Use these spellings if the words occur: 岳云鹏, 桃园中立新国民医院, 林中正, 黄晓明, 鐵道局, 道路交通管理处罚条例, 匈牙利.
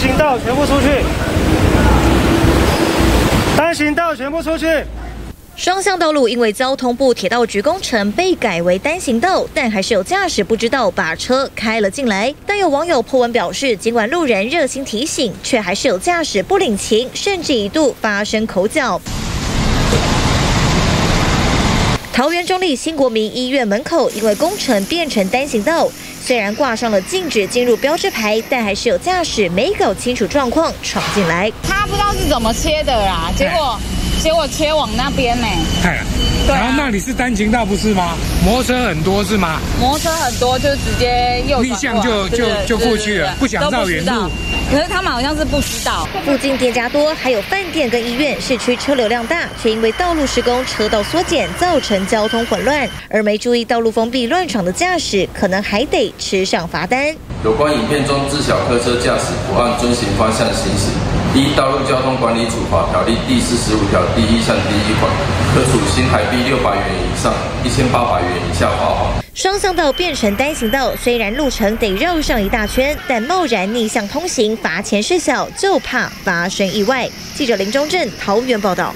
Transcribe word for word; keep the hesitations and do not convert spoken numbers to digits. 行道全部出去，单行道全部出去。 双向道路因为交通部铁道局工程被改为单行道，但还是有驾驶不知道把车开了进来。但有网友po文表示，尽管路人热心提醒，却还是有驾驶不领情，甚至一度发生口角。 桃园中立新国民医院门口，因为工程变成单行道，虽然挂上了禁止进入标志牌，但还是有驾驶没搞清楚状况闯进来。他不知道是怎么切的啦，结果结果切往那边呢、欸。对、啊，然后那里是单行道不是吗？摩托车很多是吗？摩托车很多就直接右逆向就就就过去了，不想绕远路。 可是他们好像是不知道，附近店家多，还有饭店跟医院，市区车流量大，却因为道路施工车道缩减，造成交通混乱，而没注意道路封闭乱闯的驾驶，可能还得吃上罚单。有关影片中致小客车驾驶不按遵循方向行驶，依《道路交通管理处罚条例》第四十五条第一项第一款，可处新台币六百元以上一千八百元以下罚款。 双向道变成单行道，虽然路程得绕上一大圈，但贸然逆向通行，罚钱事小，就怕发生意外。记者林中正，桃园报道。